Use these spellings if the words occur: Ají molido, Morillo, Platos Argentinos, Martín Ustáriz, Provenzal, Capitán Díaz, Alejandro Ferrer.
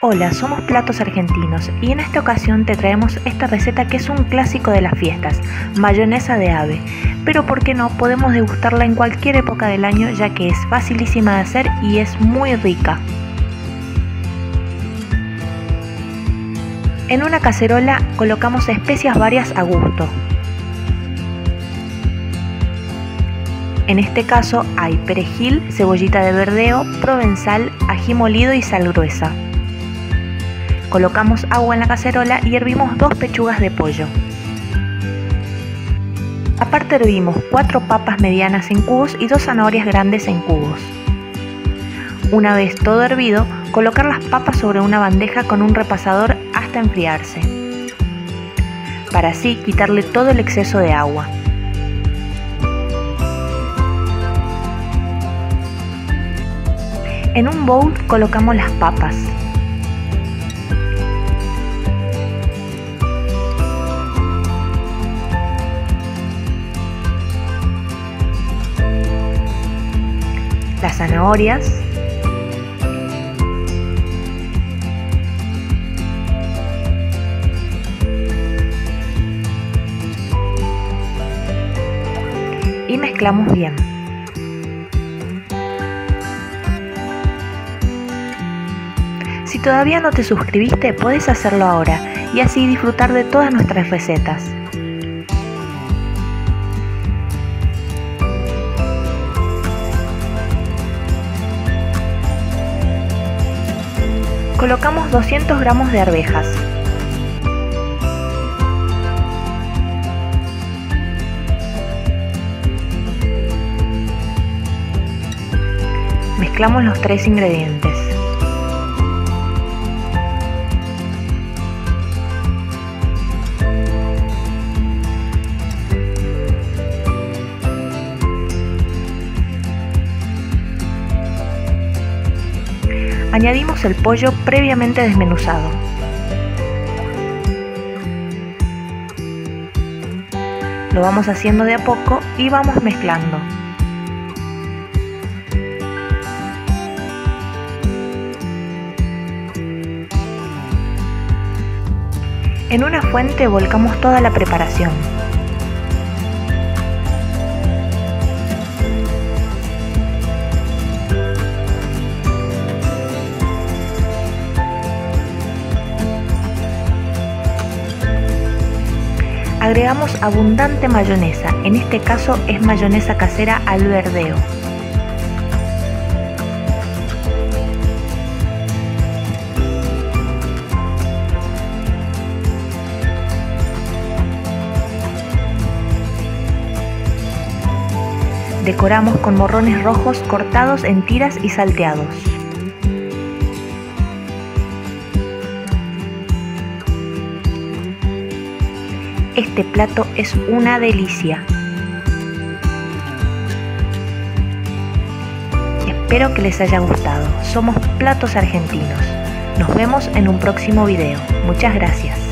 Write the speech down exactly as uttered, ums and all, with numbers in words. Hola, somos Platos Argentinos y en esta ocasión te traemos esta receta que es un clásico de las fiestas, mayonesa de ave. Pero por qué no, podemos degustarla en cualquier época del año ya que es facilísima de hacer y es muy rica. En una cacerola colocamos especias varias a gusto. En este caso hay perejil, cebollita de verdeo, provenzal, ají molido y sal gruesa. Colocamos agua en la cacerola y hervimos dos pechugas de pollo. Aparte hervimos cuatro papas medianas en cubos y dos zanahorias grandes en cubos. Una vez todo hervido, colocar las papas sobre una bandeja con un repasador hasta enfriarse, para así quitarle todo el exceso de agua. En un bowl colocamos las papas. Las zanahorias, y mezclamos bien. Si todavía no te suscribiste, puedes hacerlo ahora y así disfrutar de todas nuestras recetas. Colocamos doscientos gramos de arvejas, mezclamos los tres ingredientes, añadimos el pollo previamente desmenuzado, lo vamos haciendo de a poco y vamos mezclando. En una fuente volcamos toda la preparación. Agregamos abundante mayonesa, en este caso es mayonesa casera al verdeo. Decoramos con morrones rojos cortados en tiras y salteados. Este plato es una delicia. Espero que les haya gustado. Somos Platos Argentinos. Nos vemos en un próximo video. Muchas gracias.